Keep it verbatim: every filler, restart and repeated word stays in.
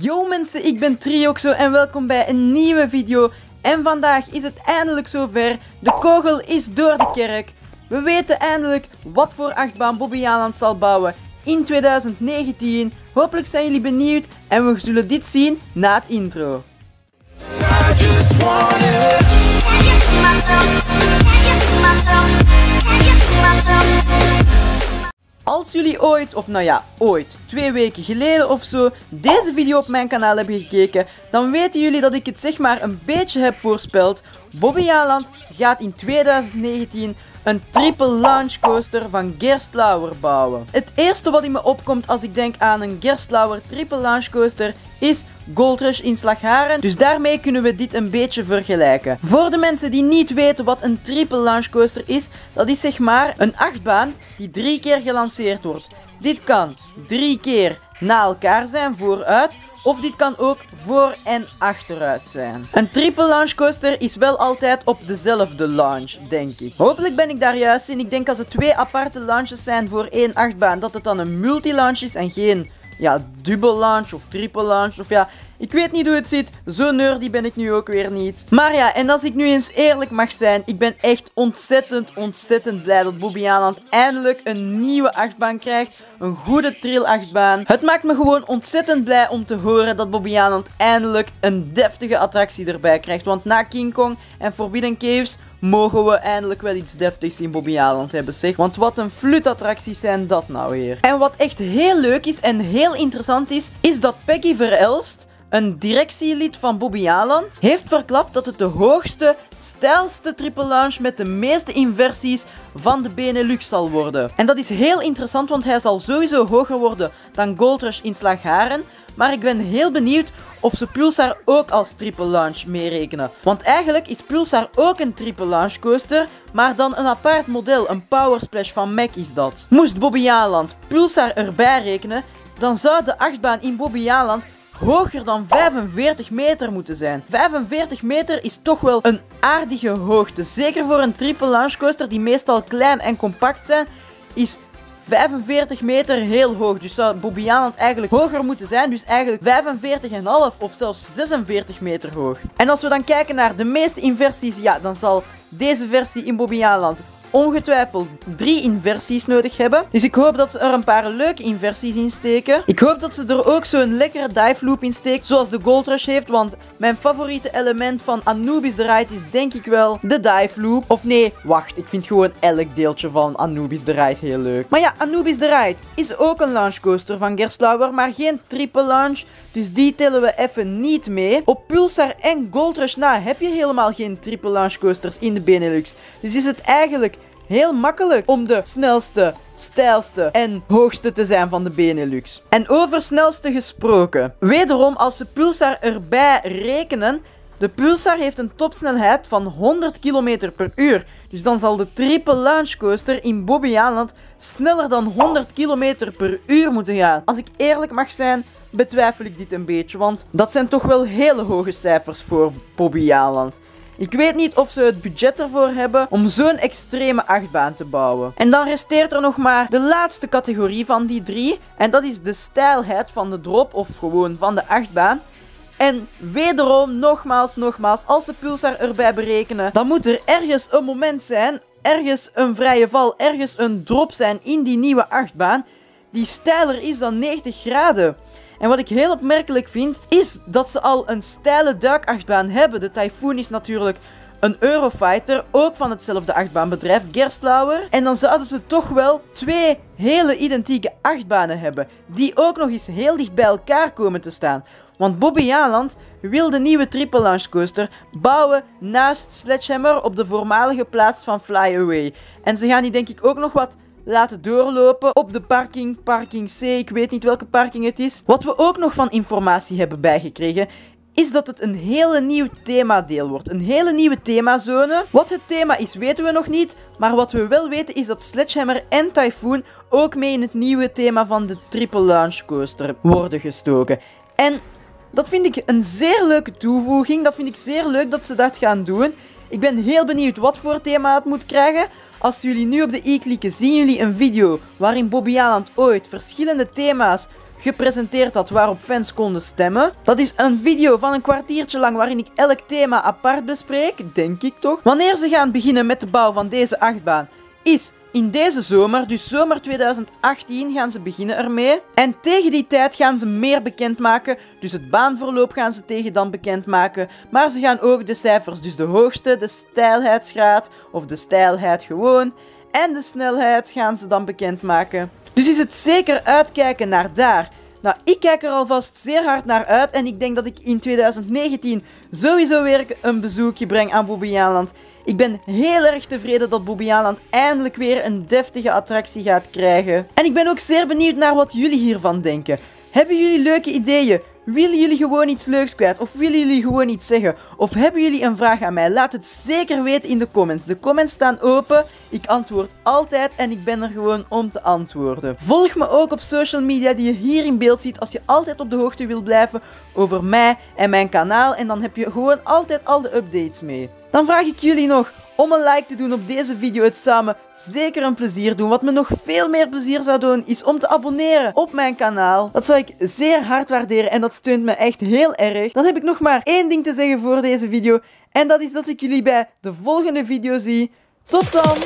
Yo mensen, ik ben Trioxo en welkom bij een nieuwe video. En vandaag is het eindelijk zover. De kogel is door de kerk. We weten eindelijk wat voor achtbaan Bobbejaanland zal bouwen in twintig negentien. Hopelijk zijn jullie benieuwd en we zullen dit zien na het intro. Als jullie ooit, of nou ja, ooit, twee weken geleden of zo, deze video op mijn kanaal hebben gekeken, dan weten jullie dat ik het zeg maar een beetje heb voorspeld. Bobbejaanland gaat in twintig negentien een triple launch coaster van Gerstlauer bouwen. Het eerste wat in me opkomt als ik denk aan een Gerstlauer triple launch coaster is Gold Rush in Slagharen. Dus daarmee kunnen we dit een beetje vergelijken. Voor de mensen die niet weten wat een triple launch coaster is, dat is zeg maar een achtbaan die drie keer gelanceerd wordt. Dit kan drie keer na elkaar zijn, vooruit, of dit kan ook voor- en achteruit zijn. Een triple launch coaster is wel altijd op dezelfde launch, denk ik. Hopelijk ben ik daar juist in. Ik denk als het twee aparte launches zijn voor één achtbaan, dat het dan een multi-launch is en geen, ja, dubbel launch of triple launch of ja, ik weet niet hoe het zit. Zo nerdy ben ik nu ook weer niet. Maar ja, en als ik nu eens eerlijk mag zijn, ik ben echt ontzettend, ontzettend blij dat Bobbejaanland eindelijk een nieuwe achtbaan krijgt. Een goede trill-achtbaan. Het maakt me gewoon ontzettend blij om te horen dat Bobbejaanland eindelijk een deftige attractie erbij krijgt. Want na King Kong en Forbidden Caves mogen we eindelijk wel iets deftigs in Bobbejaanland hebben, zeg. Want wat een flutattracties zijn dat nou weer. En wat echt heel leuk is en heel interessant is, is dat Peggy Verelst, een directielid van Bobbejaanland, heeft verklapt dat het de hoogste, stijlste triple launch met de meeste inversies van de Benelux zal worden. En dat is heel interessant, want hij zal sowieso hoger worden dan Gold Rush in Slagharen. Maar ik ben heel benieuwd of ze Pulsar ook als triple launch meerekenen. Want eigenlijk is Pulsar ook een triple launch coaster, maar dan een apart model, een power splash van Mack is dat. Moest Bobbejaanland Pulsar erbij rekenen, dan zou de achtbaan in Bobbejaanland hoger dan vijfenveertig meter moeten zijn. vijfenveertig meter is toch wel een aardige hoogte. Zeker voor een triple launch coaster die meestal klein en compact zijn, is vijfenveertig meter heel hoog. Dus zou Bobbejaanland eigenlijk hoger moeten zijn. Dus eigenlijk vijfenveertig komma vijf of zelfs zesenveertig meter hoog. En als we dan kijken naar de meeste inversies, ja, dan zal deze versie in Bobbejaanland ongetwijfeld drie inversies nodig hebben. Dus ik hoop dat ze er een paar leuke inversies in steken. Ik hoop dat ze er ook zo'n lekkere dive loop in steekt, zoals de Gold Rush heeft. Want mijn favoriete element van Anubis the Ride is denk ik wel de dive loop. Of nee, wacht. Ik vind gewoon elk deeltje van Anubis the Ride heel leuk. Maar ja, Anubis the Ride is ook een launch coaster van Gerstlauer, maar geen triple launch. Dus die tellen we even niet mee. Op Pulsar en Gold Rush na heb je helemaal geen triple launch coasters in de Benelux. Dus is het eigenlijk heel makkelijk om de snelste, stijlste en hoogste te zijn van de Benelux. En over snelste gesproken. Wederom, als ze Pulsar erbij rekenen, de Pulsar heeft een topsnelheid van honderd kilometer per uur. Dus dan zal de triple launch coaster in Bobbejaanland sneller dan honderd kilometer per uur moeten gaan. Als ik eerlijk mag zijn, betwijfel ik dit een beetje, want dat zijn toch wel hele hoge cijfers voor Bobbejaanland. Ik weet niet of ze het budget ervoor hebben om zo'n extreme achtbaan te bouwen. En dan resteert er nog maar de laatste categorie van die drie. En dat is de steilheid van de drop of gewoon van de achtbaan. En wederom, nogmaals, nogmaals, als ze Pulsar erbij berekenen, dan moet er ergens een moment zijn, ergens een vrije val, ergens een drop zijn in die nieuwe achtbaan die steiler is dan negentig graden. En wat ik heel opmerkelijk vind, is dat ze al een steile duikachtbaan hebben. De Typhoon is natuurlijk een Eurofighter, ook van hetzelfde achtbaanbedrijf, Gerstlauer. En dan zouden ze toch wel twee hele identieke achtbanen hebben, die ook nog eens heel dicht bij elkaar komen te staan. Want Bobbejaanland wil de nieuwe triple launch coaster bouwen naast Sledgehammer op de voormalige plaats van Flyaway. En ze gaan die denk ik ook nog wat laten doorlopen op de parking, parking C, ik weet niet welke parking het is. Wat we ook nog van informatie hebben bijgekregen, is dat het een hele nieuw themadeel wordt. Een hele nieuwe themazone. Wat het thema is, weten we nog niet. Maar wat we wel weten, is dat Sledgehammer en Typhoon ook mee in het nieuwe thema van de triple launch coaster worden gestoken. En dat vind ik een zeer leuke toevoeging. Dat vind ik zeer leuk dat ze dat gaan doen. Ik ben heel benieuwd wat voor thema het moet krijgen. Als jullie nu op de i klikken, zien jullie een video waarin Bobbejaanland ooit verschillende thema's gepresenteerd had waarop fans konden stemmen. Dat is een video van een kwartiertje lang waarin ik elk thema apart bespreek, denk ik toch. Wanneer ze gaan beginnen met de bouw van deze achtbaan is in deze zomer, dus zomer twintig achttien gaan ze beginnen ermee. En tegen die tijd gaan ze meer bekendmaken, dus het baanverloop gaan ze tegen dan bekendmaken. Maar ze gaan ook de cijfers, dus de hoogste, de steilheidsgraad of de steilheid gewoon en de snelheid gaan ze dan bekendmaken. Dus is het zeker uitkijken naar daar. Nou, ik kijk er alvast zeer hard naar uit en ik denk dat ik in twintig negentien sowieso weer een bezoekje breng aan Bobbejaanland. Ik ben heel erg tevreden dat Bobbejaanland eindelijk weer een deftige attractie gaat krijgen. En ik ben ook zeer benieuwd naar wat jullie hiervan denken. Hebben jullie leuke ideeën? Willen jullie gewoon iets leuks kwijt? Of willen jullie gewoon iets zeggen? Of hebben jullie een vraag aan mij? Laat het zeker weten in de comments. De comments staan open. Ik antwoord altijd en ik ben er gewoon om te antwoorden. Volg me ook op social media die je hier in beeld ziet als je altijd op de hoogte wil blijven over mij en mijn kanaal. En dan heb je gewoon altijd al de updates mee. Dan vraag ik jullie nog om een like te doen op deze video. Het zou me zeker een plezier doen. Wat me nog veel meer plezier zou doen is om te abonneren op mijn kanaal. Dat zou ik zeer hard waarderen en dat steunt me echt heel erg. Dan heb ik nog maar één ding te zeggen voor deze video. En dat is dat ik jullie bij de volgende video zie. Tot dan!